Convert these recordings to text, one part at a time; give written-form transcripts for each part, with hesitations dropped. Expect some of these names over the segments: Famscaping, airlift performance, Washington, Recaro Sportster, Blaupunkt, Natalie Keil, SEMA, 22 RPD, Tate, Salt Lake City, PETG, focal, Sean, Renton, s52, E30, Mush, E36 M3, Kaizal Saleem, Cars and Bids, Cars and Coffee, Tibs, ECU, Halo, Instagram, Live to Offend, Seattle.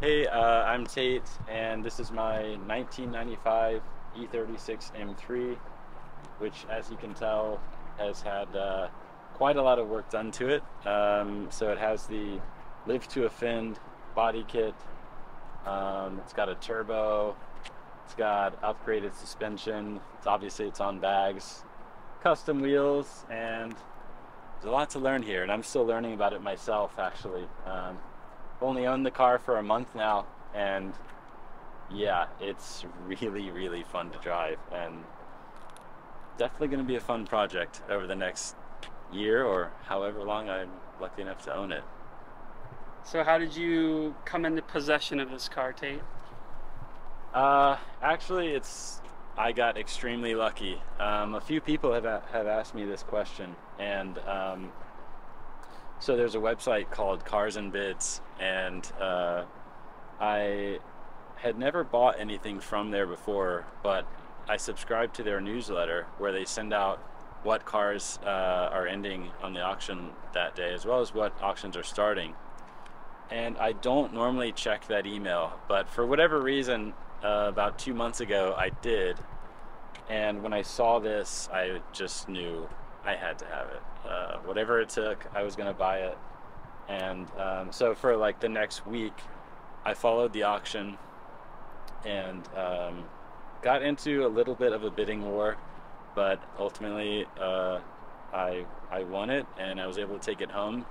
Hey, I'm Tate, and this is my 1995 E36 M3, which, as you can tell, has had quite a lot of work done to it. So it has the Live to Offend body kit. It's got a turbo. It's got upgraded suspension. It's on bags, custom wheels, and there's a lot to learn here, and I'm still learning about it myself, actually. I've only owned the car for a month now, and yeah, it's really, really fun to drive, and definitely going to be a fun project over the next year or however long I'm lucky enough to own it. So how did you come into possession of this car, Tate? Actually, I got extremely lucky. A few people have asked me this question, and so there's a website called Cars and Bids, and I had never bought anything from there before, but I subscribed to their newsletter where they send out what cars are ending on the auction that day, as well as what auctions are starting. And I don't normally check that email, but for whatever reason, about 2 months ago I did, and when I saw this I just knew I had to have it. Whatever it took, I was gonna buy it. And so for like the next week I followed the auction and got into a little bit of a bidding war, but ultimately I won it, and I was able to take it home.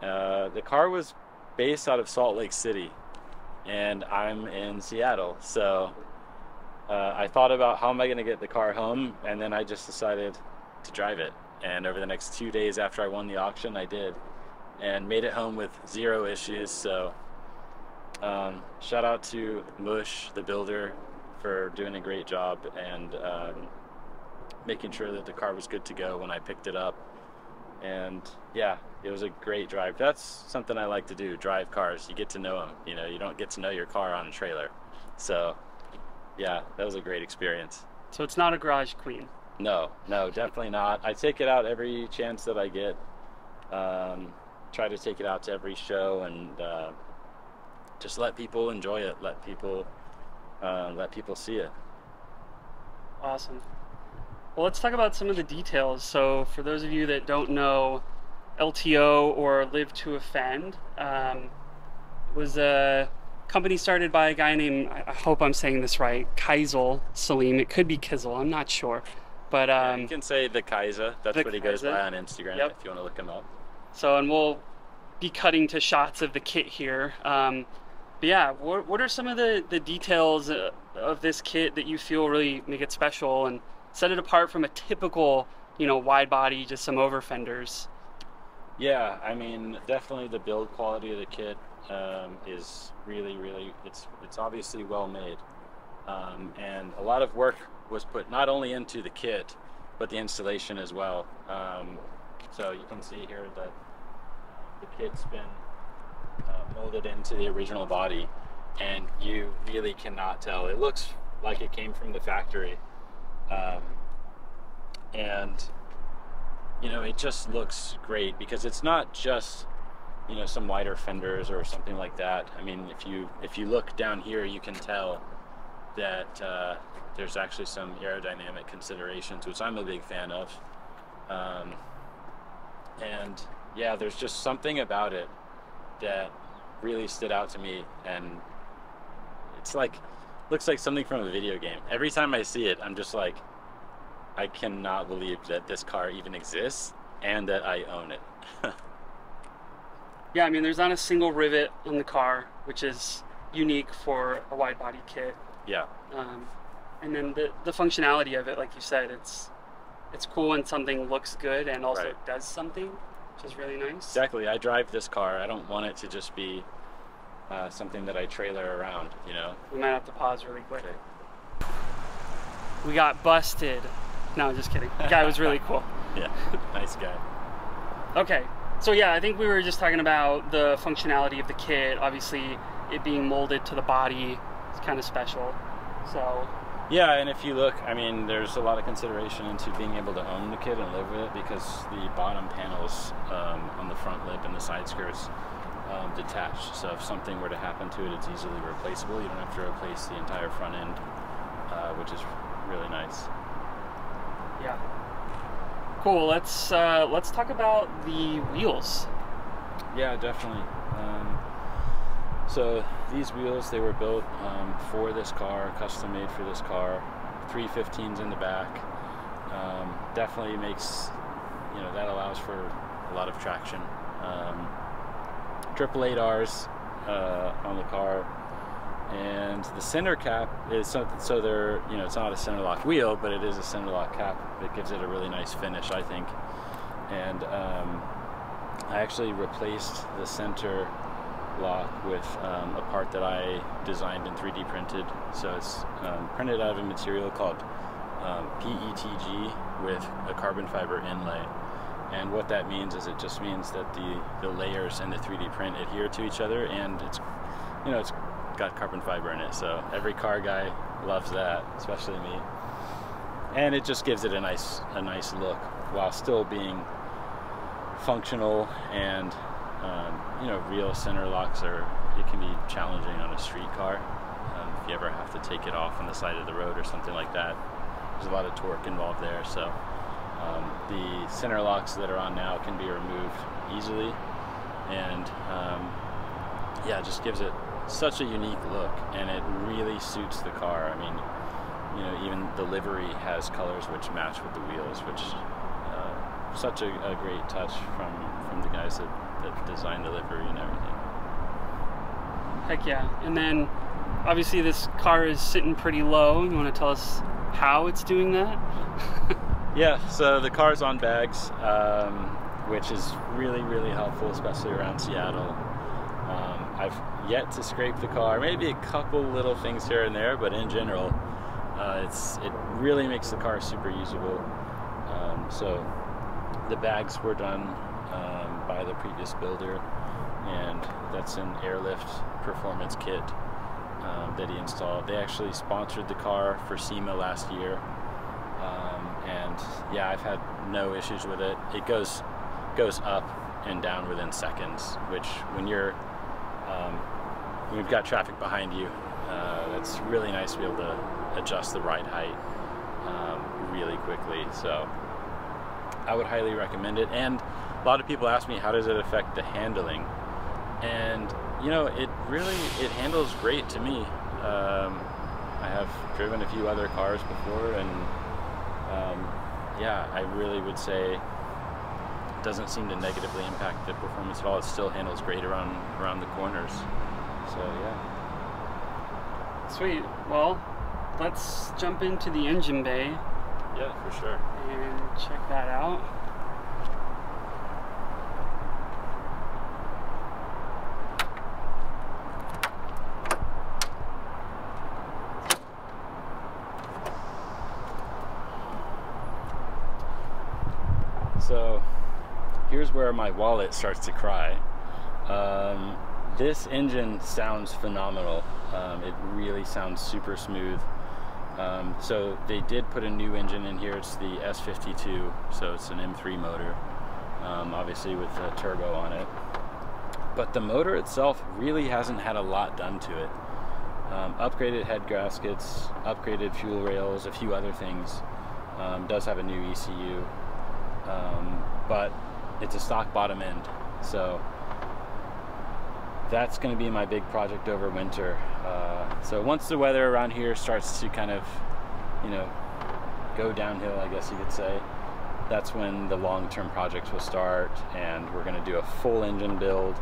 The car was based out of Salt Lake City, and I'm in Seattle, so I thought about how am I going to get the car home, and then I just decided to drive it. And over the next 2 days after I won the auction, I did, and made it home with zero issues. So shout out to Mush, the builder, for doing a great job and making sure that the car was good to go when I picked it up. And yeah, it was a great drive. That's something I like to do, drive cars. You get to know them, you know, you don't get to know your car on a trailer. So yeah, that was a great experience. So it's not a garage queen? No, no, definitely not. I take it out every chance that I get. Try to take it out to every show, and just let people enjoy it, let people see it. Awesome. Well, let's talk about some of the details. So for those of you that don't know, LTO, or Live to Offend, was a company started by a guy named, I hope I'm saying this right, Kaizal Saleem. It could be Kizzle, I'm not sure. But you can say the Kaiser. That's what he goes by on Instagram, yep, if you want to look him up. So, and we'll be cutting to shots of the kit here. But yeah, what are some of the details of this kit that you feel really make it special and set it apart from a typical, you know, wide body, just some over fenders? Yeah, I mean, definitely the build quality of the kit is really, really, it's obviously well made. And a lot of work was put not only into the kit, but the installation as well. So you can see here that the kit's been molded into the original body, and you really cannot tell. It looks like it came from the factory. And you know, it just looks great because it's not just, you know, some wider fenders or something like that. I mean, if you look down here, you can tell that there's actually some aerodynamic considerations, which I'm a big fan of. And yeah, there's just something about it that really stood out to me, and it's like, looks like something from a video game. Every time I see it, I'm just like, I cannot believe that this car even exists and that I own it. Yeah, I mean, there's not a single rivet on the car, which is unique for a wide body kit. Yeah. And then the functionality of it, like you said, it's cool when something looks good and also right, does something, which is really nice. Exactly. I drive this car. I don't want it to just be something that I trailer around, you know? We might have to pause really quick. Okay. We got busted. No, just kidding. The guy was really cool. Yeah, nice guy. Okay, so yeah, I think we were just talking about the functionality of the kit. Obviously, it being molded to the body is kind of special, so. Yeah, and if you look, I mean, there's a lot of consideration into being able to own the kit and live with it, because the bottom panels on the front lip and the side skirts detached, so if something were to happen to it, it's easily replaceable. You don't have to replace the entire front end, which is really nice. Yeah. Cool. Let's talk about the wheels. Yeah, definitely. So these wheels, they were built for this car, custom made for this car. 315s in the back. Definitely makes, you know, that allows for a lot of traction. 888Rs on the car, and the center cap is something, so they're, you know, it's not a center lock wheel, but it is a center lock cap that gives it a really nice finish, I think. And I actually replaced the center lock with a part that I designed and 3D printed. So it's printed out of a material called PETG with a carbon fiber inlay. And what that means is, it just means that the layers in the 3D print adhere to each other, and it's, you know, it's got carbon fiber in it. So every car guy loves that, especially me. And it just gives it a nice look while still being functional. And you know, real center locks are, it can be challenging on a street car. If you ever have to take it off on the side of the road or something like that, there's a lot of torque involved there. So. The center locks that are on now can be removed easily, and yeah, it just gives it such a unique look, and it really suits the car. I mean, you know, even the livery has colors which match with the wheels, which such a great touch from the guys that designed the livery and everything. Heck yeah. And then obviously this car is sitting pretty low. You want to tell us how it's doing that? Yeah, so the car's on bags, which is really, really helpful, especially around Seattle. I've yet to scrape the car, maybe a couple little things here and there, but in general, it really makes the car super usable. So the bags were done by the previous builder, and that's an Airlift Performance kit that he installed. They actually sponsored the car for SEMA last year. And yeah, I've had no issues with it. It goes up and down within seconds, which when you've got traffic behind you, that's really nice to be able to adjust the ride height really quickly. So I would highly recommend it. And a lot of people ask me, how does it affect the handling? And you know, it handles great to me. I have driven a few other cars before, and yeah, I really would say it doesn't seem to negatively impact the performance at all. It still handles great around the corners. So yeah. Sweet. Well, let's jump into the engine bay. Yeah, for sure. And check that out. So here's where my wallet starts to cry. This engine sounds phenomenal. It really sounds super smooth. So they did put a new engine in here. It's the S52, so it's an M3 motor, obviously with a turbo on it. But the motor itself really hasn't had a lot done to it. Upgraded head gaskets, upgraded fuel rails, a few other things. Does have a new ECU. But it's a stock bottom end, so that's going to be my big project over winter. So once the weather around here starts to kind of, you know, go downhill, I guess you could say, that's when the long-term projects will start, and we're going to do a full engine build.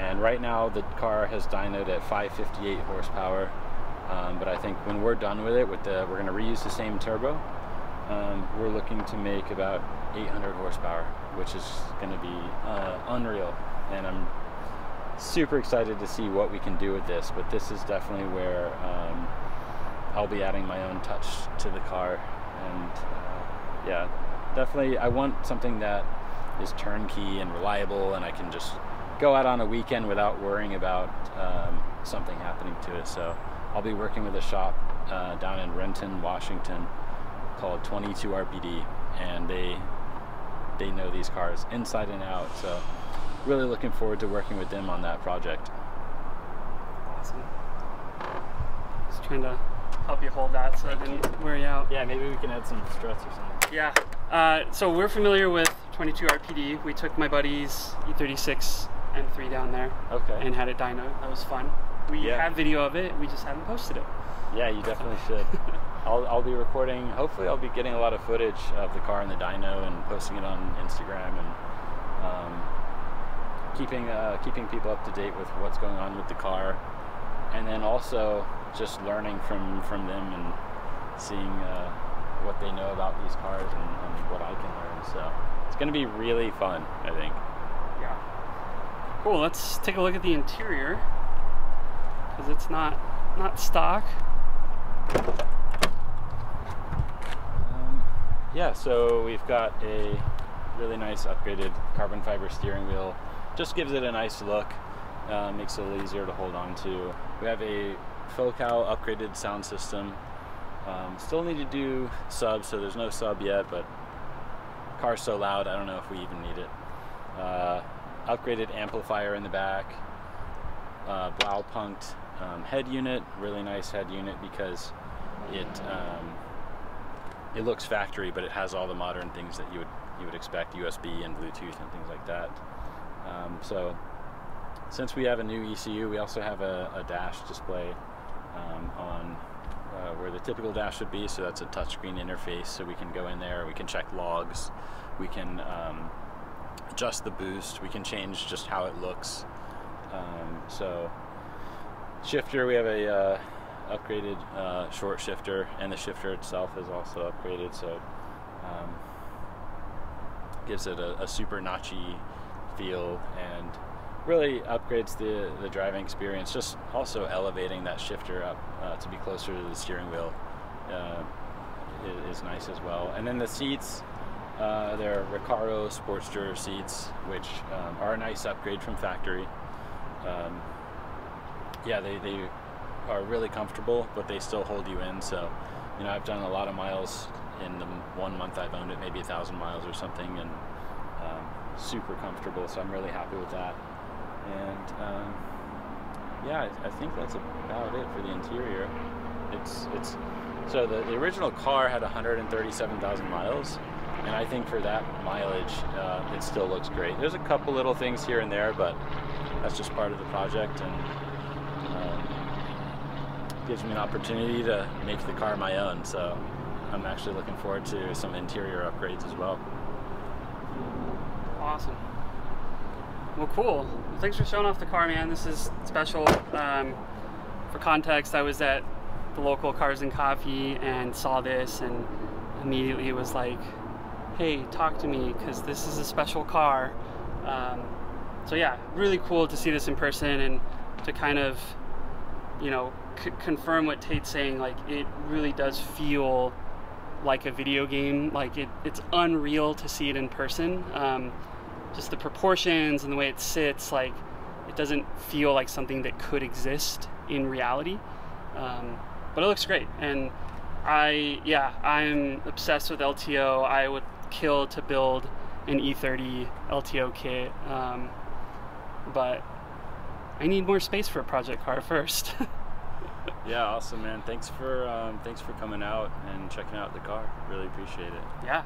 And right now the car has dynoed at 558 horsepower, but I think when we're done with it, we're going to reuse the same turbo. We're looking to make about 800 horsepower, which is going to be unreal, and I'm super excited to see what we can do with this. But this is definitely where I'll be adding my own touch to the car, and yeah, definitely I want something that is turnkey and reliable, and I can just go out on a weekend without worrying about something happening to it. So I'll be working with a shop down in Renton, Washington, called 22 RPD, and they know these cars inside and out. So really looking forward to working with them on that project. Awesome. Just trying to help you hold that so it didn't wear you out. Yeah, maybe we can add some struts or something. Yeah. So we're familiar with 22 RPD. We took my buddy's E36 M3 down there, okay, and had it dyno. That was fun. We have video of it. We just haven't posted it. Yeah, you definitely should. I'll be recording. Hopefully, I'll be getting a lot of footage of the car and the dyno and posting it on Instagram and keeping people up to date with what's going on with the car, and then also just learning from them and seeing what they know about these cars and what I can learn. So it's going to be really fun, I think. Yeah. Cool. Let's take a look at the interior because it's not stock. Yeah, so we've got a really nice upgraded carbon fiber steering wheel. Just gives it a nice look, makes it a little easier to hold on to. We have a focal upgraded sound system. Still need to do subs, so there's no sub yet, but car's so loud, I don't know if we even need it. Upgraded amplifier in the back, Blaupunkt head unit, really nice head unit because it looks factory, but it has all the modern things that you would expect, USB and Bluetooth and things like that. So since we have a new ECU, we also have a dash display on where the typical dash would be. So that's a touchscreen interface. So we can go in there, we can check logs, we can adjust the boost, we can change just how it looks. So shifter, we have a upgraded short shifter, and the shifter itself is also upgraded, so gives it a super notchy feel and really upgrades the driving experience, just also elevating that shifter up to be closer to the steering wheel is nice as well. And then the seats, they're Recaro Sportster seats, which are a nice upgrade from factory. Yeah, they are really comfortable, but they still hold you in. So, you know, I've done a lot of miles in the 1 month I've owned it, maybe 1,000 miles or something, and super comfortable. So I'm really happy with that. And yeah, I think that's about it for the interior. It's so the original car had 137,000 miles, and I think for that mileage, it still looks great. There's a couple little things here and there, but that's just part of the project, and gives me an opportunity to make the car my own. So I'm actually looking forward to some interior upgrades as well. Awesome. Well, cool. Thanks for showing off the car, man. This is special. For context, I was at the local Cars and Coffee and saw this, and immediately was like, hey, talk to me, because this is a special car. So yeah, really cool to see this in person and to kind of, you know, confirm what Tate's saying. Like, it really does feel like a video game. Like, it's unreal to see it in person. Just the proportions and the way it sits, like, it doesn't feel like something that could exist in reality. But it looks great, and I'm obsessed with LTO. I would kill to build an E30 LTO kit, but I need more space for a project car first. Yeah, awesome, man. Thanks for coming out and checking out the car. Really appreciate it. Yeah.